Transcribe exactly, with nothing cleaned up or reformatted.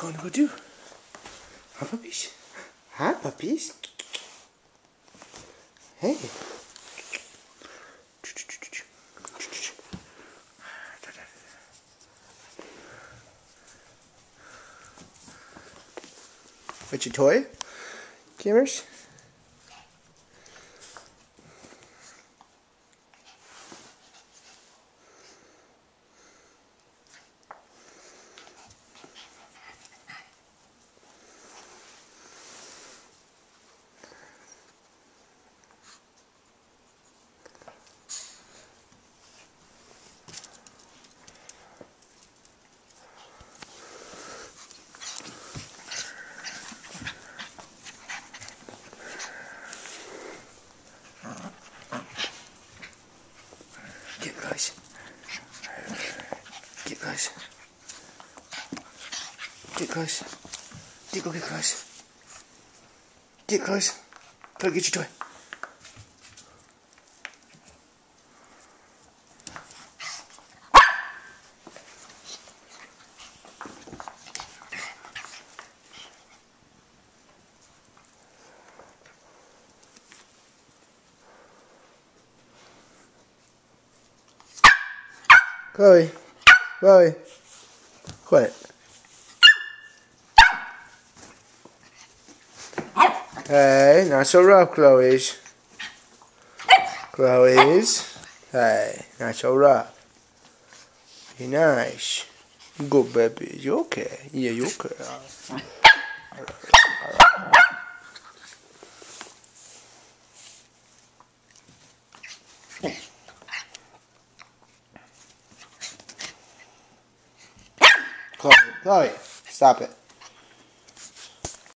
Going to go do? Huh, puppies? Huh, puppies? Hey. What's your toy? Gamers? Get close. Get close. Get close. Get close. Get close. Go get your toy. Chloe. Chloe, quiet. Hey, not so rough, Chloe's. Chloe's. Hey, not so rough. Be nice. Good baby, you okay? Yeah, you okay? Chloe, Chloe, stop it.